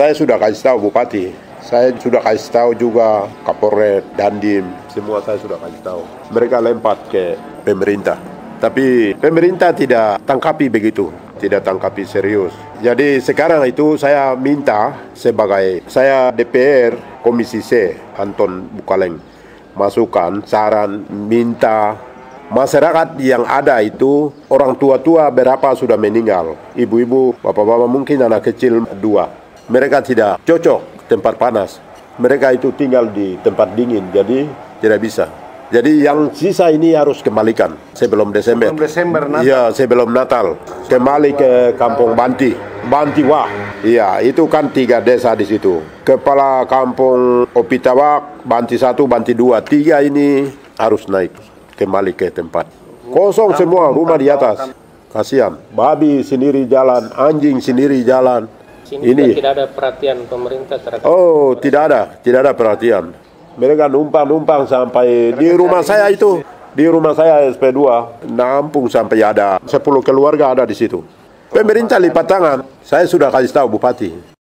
Saya sudah kasih tahu Bupati, saya sudah kasih tahu juga Kapolres, Dandim, semua saya sudah kasih tahu. Mereka lempar ke pemerintah, tapi pemerintah tidak tangkapi begitu, tidak tangkapi serius. Jadi sekarang itu saya minta sebagai saya DPR Komisi C, Anton Bukaleng, masukan, saran, minta masyarakat yang ada itu orang tua-tua berapa sudah meninggal, ibu-ibu, bapak-bapak, mungkin anak kecil dua. Mereka tidak cocok tempat panas, mereka itu tinggal di tempat dingin, jadi tidak bisa. Jadi yang sisa ini harus kembalikan sebelum Desember. Sebelum Desember Natal. Iya, sebelum Natal. Kembali ke kampung Banti. Banti Wah. Iya, itu kan 3 desa di situ. Kepala kampung Opitawak, Banti 1, Banti 2, 3 ini harus naik kembali ke tempat. Kosong semua rumah di atas. Kasihan. Babi sendiri jalan, anjing sendiri jalan. Ini tidak ada perhatian pemerintah terhadap. Oh, tidak ada perhatian. Mereka numpang-numpang sampai di rumah saya itu, di rumah saya SP2, nampung sampai ada 10 keluarga ada di situ. Pemerintah lipat tangan, saya sudah kasih tahu Bupati.